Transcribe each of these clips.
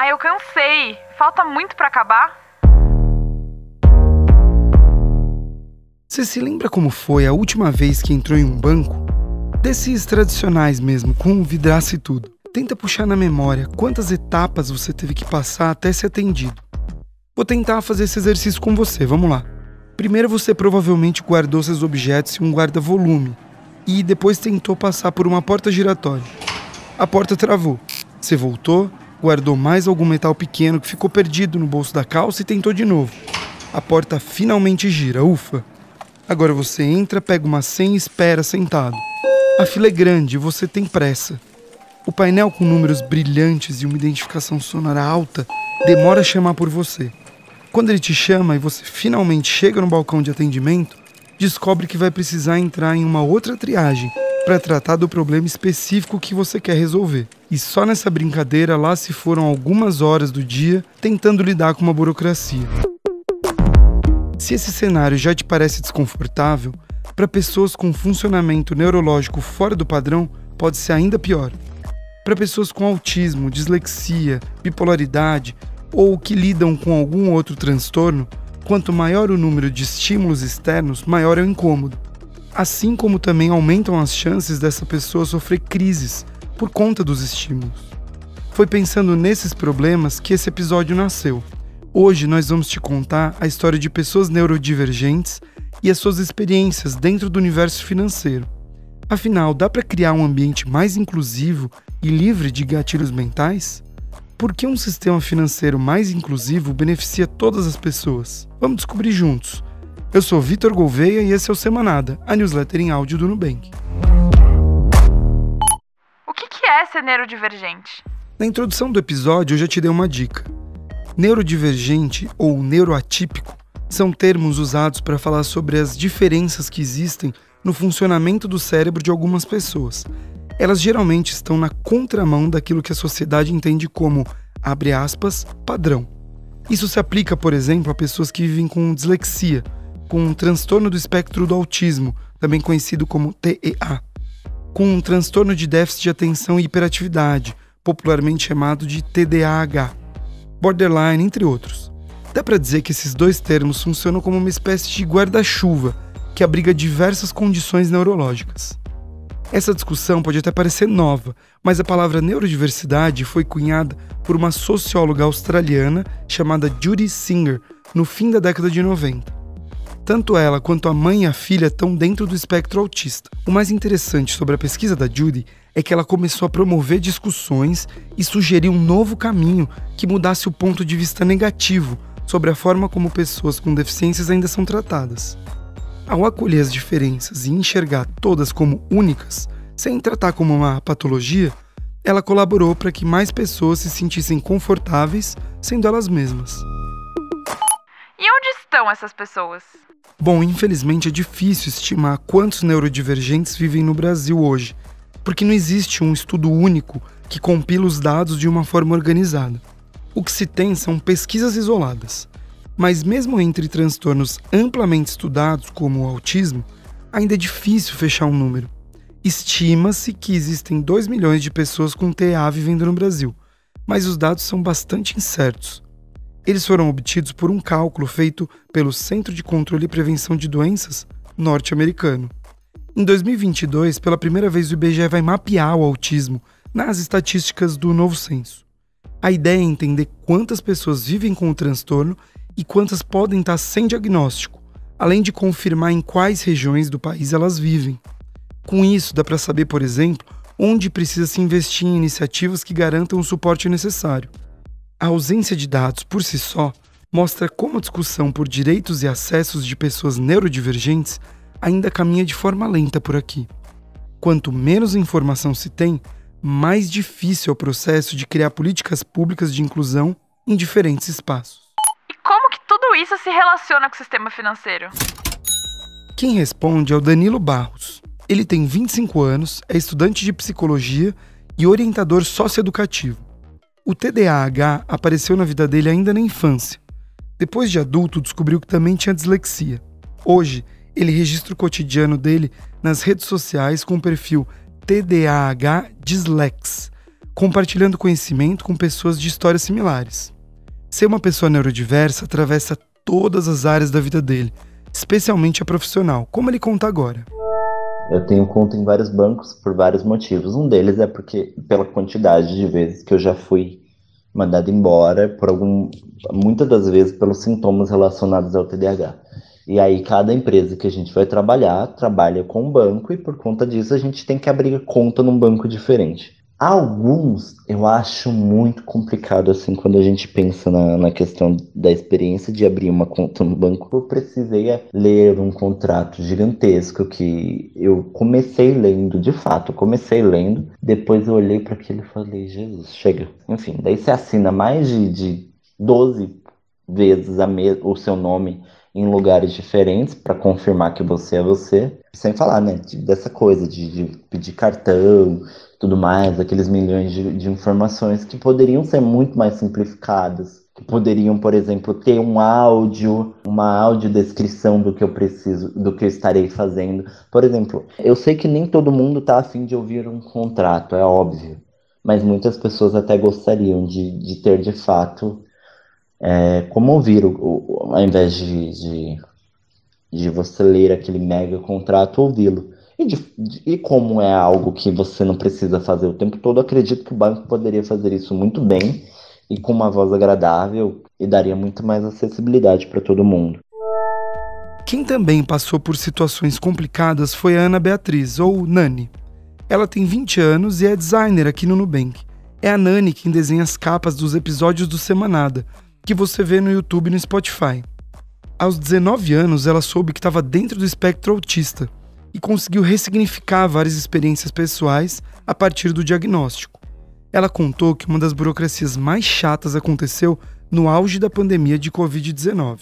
Ai, eu cansei. Falta muito pra acabar. Você se lembra como foi a última vez que entrou em um banco? Desses tradicionais mesmo, com vidraça e tudo. Tenta puxar na memória quantas etapas você teve que passar até ser atendido. Vou tentar fazer esse exercício com você, vamos lá. Primeiro você provavelmente guardou seus objetos em um guarda-volume e depois tentou passar por uma porta giratória. A porta travou. Você voltou, guardou mais algum metal pequeno que ficou perdido no bolso da calça e tentou de novo. A porta finalmente gira, ufa! Agora você entra, pega uma senha e espera sentado. A fila é grande e você tem pressa. O painel com números brilhantes e uma identificação sonora alta demora a chamar por você. Quando ele te chama e você finalmente chega no balcão de atendimento, descobre que vai precisar entrar em uma outra triagem para tratar do problema específico que você quer resolver. E só nessa brincadeira lá se foram algumas horas do dia tentando lidar com uma burocracia. Se esse cenário já te parece desconfortável, para pessoas com funcionamento neurológico fora do padrão, pode ser ainda pior. Para pessoas com autismo, dislexia, bipolaridade ou que lidam com algum outro transtorno, quanto maior o número de estímulos externos, maior é o incômodo. Assim como também aumentam as chances dessa pessoa sofrer crises por conta dos estímulos. Foi pensando nesses problemas que esse episódio nasceu. Hoje nós vamos te contar a história de pessoas neurodivergentes e as suas experiências dentro do universo financeiro. Afinal, dá para criar um ambiente mais inclusivo e livre de gatilhos mentais? Por que um sistema financeiro mais inclusivo beneficia todas as pessoas? Vamos descobrir juntos. Eu sou Vitor Gouveia e esse é o Semanada, a newsletter em áudio do Nubank. O que é ser neurodivergente? Na introdução do episódio eu já te dei uma dica. Neurodivergente ou neuroatípico são termos usados para falar sobre as diferenças que existem no funcionamento do cérebro de algumas pessoas. Elas geralmente estão na contramão daquilo que a sociedade entende como, abre aspas, padrão. Isso se aplica, por exemplo, a pessoas que vivem com dislexia, com um transtorno do espectro do autismo, também conhecido como TEA, com um transtorno de déficit de atenção e hiperatividade, popularmente chamado de TDAH. Borderline, entre outros. Dá para dizer que esses dois termos funcionam como uma espécie de guarda-chuva que abriga diversas condições neurológicas. Essa discussão pode até parecer nova, mas a palavra neurodiversidade foi cunhada por uma socióloga australiana chamada Judy Singer no fim da década de 90. Tanto ela quanto a mãe e a filha estão dentro do espectro autista. O mais interessante sobre a pesquisa da Judy é que ela começou a promover discussões e sugerir um novo caminho que mudasse o ponto de vista negativo sobre a forma como pessoas com deficiências ainda são tratadas. Ao acolher as diferenças e enxergar todas como únicas, sem tratar como uma patologia, ela colaborou para que mais pessoas se sentissem confortáveis sendo elas mesmas. E onde estão essas pessoas? Bom, infelizmente é difícil estimar quantos neurodivergentes vivem no Brasil hoje, porque não existe um estudo único que compila os dados de uma forma organizada. O que se tem são pesquisas isoladas. Mas mesmo entre transtornos amplamente estudados, como o autismo, ainda é difícil fechar um número. Estima-se que existem 2 milhões de pessoas com TEA vivendo no Brasil, mas os dados são bastante incertos. Eles foram obtidos por um cálculo feito pelo Centro de Controle e Prevenção de Doenças norte-americano. Em 2022, pela primeira vez o IBGE vai mapear o autismo nas estatísticas do novo censo. A ideia é entender quantas pessoas vivem com o transtorno e quantas podem estar sem diagnóstico, além de confirmar em quais regiões do país elas vivem. Com isso, dá para saber, por exemplo, onde precisa se investir em iniciativas que garantam o suporte necessário. A ausência de dados, por si só, mostra como a discussão por direitos e acessos de pessoas neurodivergentes ainda caminha de forma lenta por aqui. Quanto menos informação se tem, mais difícil é o processo de criar políticas públicas de inclusão em diferentes espaços. E como que tudo isso se relaciona com o sistema financeiro? Quem responde é o Danilo Barros. Ele tem 25 anos, é estudante de psicologia e orientador socioeducativo. O TDAH apareceu na vida dele ainda na infância. Depois de adulto, descobriu que também tinha dislexia. Hoje, ele registra o cotidiano dele nas redes sociais com o perfil TDAH Dislex, compartilhando conhecimento com pessoas de histórias similares. Ser uma pessoa neurodiversa atravessa todas as áreas da vida dele, especialmente a profissional, como ele conta agora. Eu tenho conta em vários bancos por vários motivos. Um deles é porque, pela quantidade de vezes que eu já fui mandado embora, muitas das vezes pelos sintomas relacionados ao TDAH. E aí cada empresa que a gente vai trabalhar, trabalha com um banco, e por conta disso a gente tem que abrir conta num banco diferente. Alguns eu acho muito complicado, assim, quando a gente pensa na questão da experiência de abrir uma conta no banco. Eu precisei ler um contrato gigantesco que eu comecei lendo, de fato, depois eu olhei para aquilo e falei, Jesus, chega. Enfim, daí você assina mais de 12 vezes o seu nome em lugares diferentes para confirmar que você é você. Sem falar, né, dessa coisa de pedir cartão, tudo mais, aqueles milhões de informações que poderiam ser muito mais simplificadas, que poderiam, por exemplo, ter um áudio, uma audiodescrição do que eu preciso, do que eu estarei fazendo. Por exemplo, eu sei que nem todo mundo está afim de ouvir um contrato, é óbvio, mas muitas pessoas até gostariam de ter, de fato, como ouvir, ao invés de você ler aquele mega contrato, ouvi-lo. E como é algo que você não precisa fazer o tempo todo, acredito que o banco poderia fazer isso muito bem e com uma voz agradável, e daria muito mais acessibilidade para todo mundo. Quem também passou por situações complicadas foi a Ana Beatriz, ou Nani. Ela tem 20 anos e é designer aqui no Nubank. É a Nani quem desenha as capas dos episódios do Semanada, que você vê no YouTube e no Spotify. Aos 19 anos, ela soube que estava dentro do espectro autista e conseguiu ressignificar várias experiências pessoais a partir do diagnóstico. Ela contou que uma das burocracias mais chatas aconteceu no auge da pandemia de Covid-19.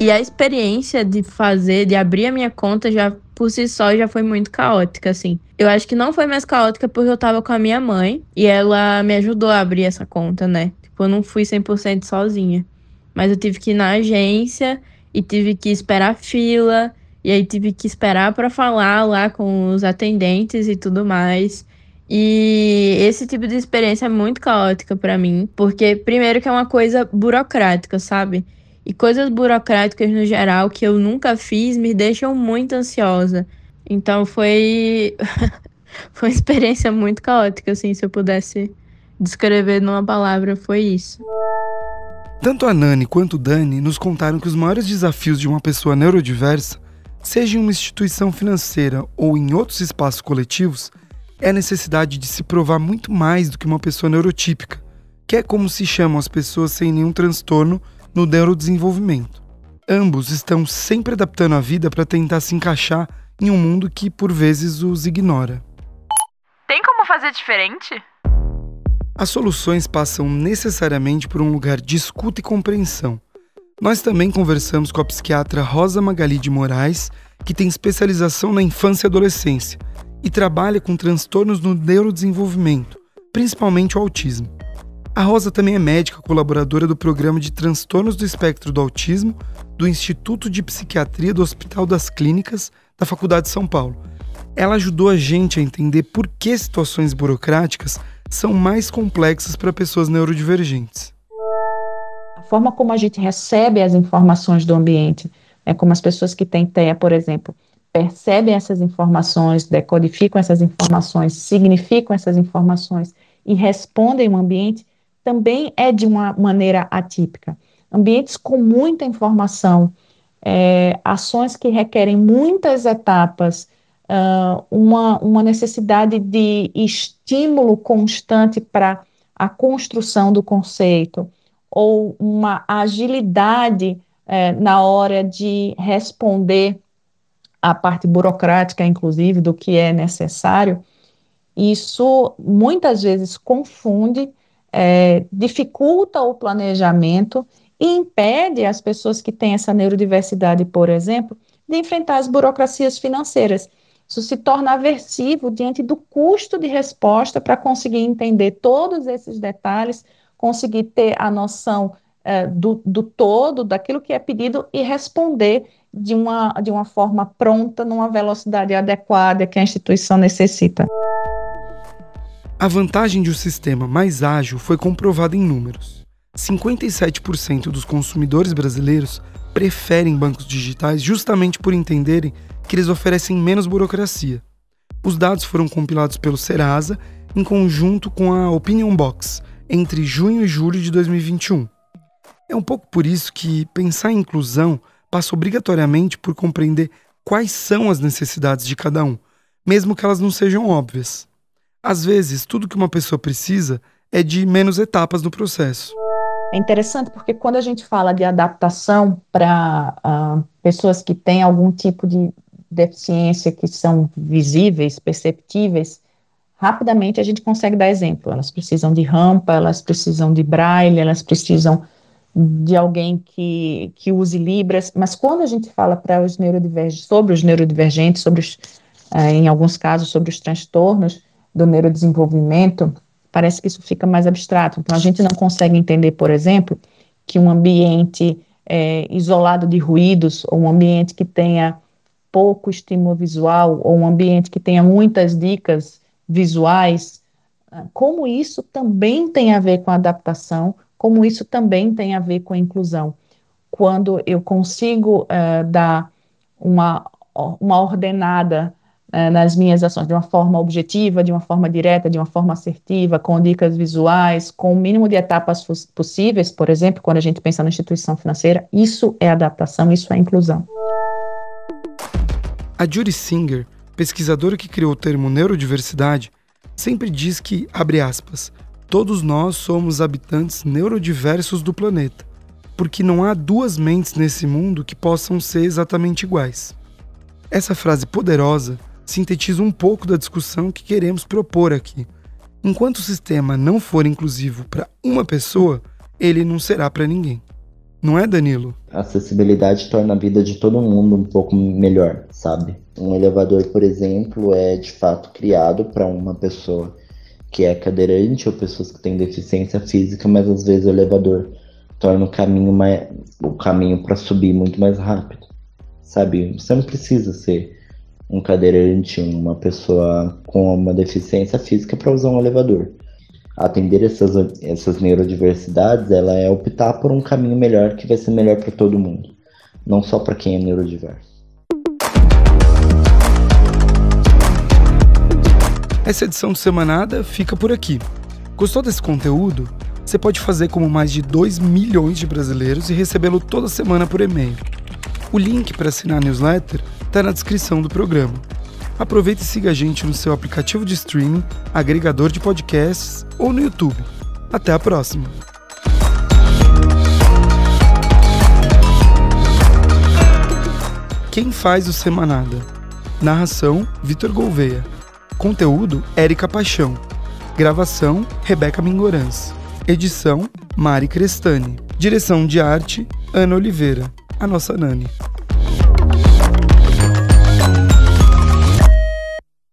E a experiência de abrir a minha conta, já por si só, já foi muito caótica, assim. Eu acho que não foi mais caótica porque eu tava com a minha mãe e ela me ajudou a abrir essa conta, né? Tipo, eu não fui 100% sozinha. Mas eu tive que ir na agência e tive que esperar fila. E aí tive que esperar para falar lá com os atendentes e tudo mais. E esse tipo de experiência é muito caótica para mim, porque primeiro que é uma coisa burocrática, sabe? E coisas burocráticas no geral que eu nunca fiz me deixam muito ansiosa. Então foi foi uma experiência muito caótica, assim, se eu pudesse descrever numa palavra, foi isso. Tanto a Nani quanto o Dani nos contaram que os maiores desafios de uma pessoa neurodiversa, seja em uma instituição financeira ou em outros espaços coletivos, é a necessidade de se provar muito mais do que uma pessoa neurotípica, que é como se chamam as pessoas sem nenhum transtorno no neurodesenvolvimento. Ambos estão sempre adaptando a vida para tentar se encaixar em um mundo que, por vezes, os ignora. Tem como fazer diferente? As soluções passam necessariamente por um lugar de escuta e compreensão. Nós também conversamos com a psiquiatra Rosa Magali de Moraes, que tem especialização na infância e adolescência e trabalha com transtornos no neurodesenvolvimento, principalmente o autismo. A Rosa também é médica colaboradora do Programa de Transtornos do Espectro do Autismo do Instituto de Psiquiatria do Hospital das Clínicas da Faculdade de São Paulo. Ela ajudou a gente a entender por que situações burocráticas são mais complexas para pessoas neurodivergentes. A forma como a gente recebe as informações do ambiente, né, como as pessoas que têm TEA, por exemplo, percebem essas informações, decodificam essas informações, significam essas informações e respondem ao ambiente, também é de uma maneira atípica. Ambientes com muita informação, ações que requerem muitas etapas, uma necessidade de estímulo constante para a construção do conceito, ou uma agilidade na hora de responder à parte burocrática, inclusive, do que é necessário. Isso, muitas vezes, confunde, dificulta o planejamento e impede as pessoas que têm essa neurodiversidade, por exemplo, de enfrentar as burocracias financeiras. Isso se torna aversivo diante do custo de resposta para conseguir entender todos esses detalhes, conseguir ter a noção do todo, daquilo que é pedido e responder de uma forma pronta, numa velocidade adequada que a instituição necessita. A vantagem de um sistema mais ágil foi comprovada em números. 57% dos consumidores brasileiros preferem bancos digitais justamente por entenderem que eles oferecem menos burocracia. Os dados foram compilados pelo Serasa em conjunto com a Opinion Box entre junho e julho de 2021. É um pouco por isso que pensar em inclusão passa obrigatoriamente por compreender quais são as necessidades de cada um, mesmo que elas não sejam óbvias. Às vezes, tudo que uma pessoa precisa é de menos etapas no processo. É interessante porque quando a gente fala de adaptação para pessoas que têm algum tipo de deficiência que são visíveis, perceptíveis, rapidamente a gente consegue dar exemplo. Elas precisam de rampa, elas precisam de braille, elas precisam de alguém que use libras, mas quando a gente fala para os neurodivergentes, sobre os neurodivergentes, sobre os, em alguns casos, sobre os transtornos do neurodesenvolvimento, parece que isso fica mais abstrato. Então, a gente não consegue entender, por exemplo, que um ambiente isolado de ruídos, ou um ambiente que tenha pouco estímulo visual, ou um ambiente que tenha muitas dicas visuais, como isso também tem a ver com a adaptação, como isso também tem a ver com a inclusão. Quando eu consigo dar uma ordenada nas minhas ações, de uma forma objetiva, de uma forma direta, de uma forma assertiva, com dicas visuais, com o mínimo de etapas possíveis, por exemplo, quando a gente pensa na instituição financeira, isso é adaptação, isso é inclusão. A Judy Singer, pesquisadora que criou o termo neurodiversidade, sempre diz que, abre aspas, todos nós somos habitantes neurodiversos do planeta, porque não há duas mentes nesse mundo que possam ser exatamente iguais. Essa frase poderosa sintetiza um pouco da discussão que queremos propor aqui. Enquanto o sistema não for inclusivo para uma pessoa, ele não será para ninguém. Não é, Danilo? A acessibilidade torna a vida de todo mundo um pouco melhor, sabe? Um elevador, por exemplo, é de fato criado para uma pessoa que é cadeirante ou pessoas que têm deficiência física, mas às vezes o elevador torna o caminho para subir muito mais rápido, sabe? Você não precisa ser um cadeirante, uma pessoa com uma deficiência física para usar um elevador. Atender essas neurodiversidades, ela é optar por um caminho melhor que vai ser melhor para todo mundo, não só para quem é neurodiverso. Essa edição do Semanada fica por aqui. Gostou desse conteúdo? Você pode fazer como mais de 2 milhões de brasileiros e recebê-lo toda semana por e-mail. O link para assinar a newsletter está na descrição do programa. Aproveite e siga a gente no seu aplicativo de streaming, agregador de podcasts ou no YouTube. Até a próxima! Quem faz o Semanada? Narração, Vitor Gouveia. Conteúdo, Érica Paixão. Gravação, Rebeca Mingorãs. Edição, Mari Crestani. Direção de arte, Ana Oliveira, a nossa Nani.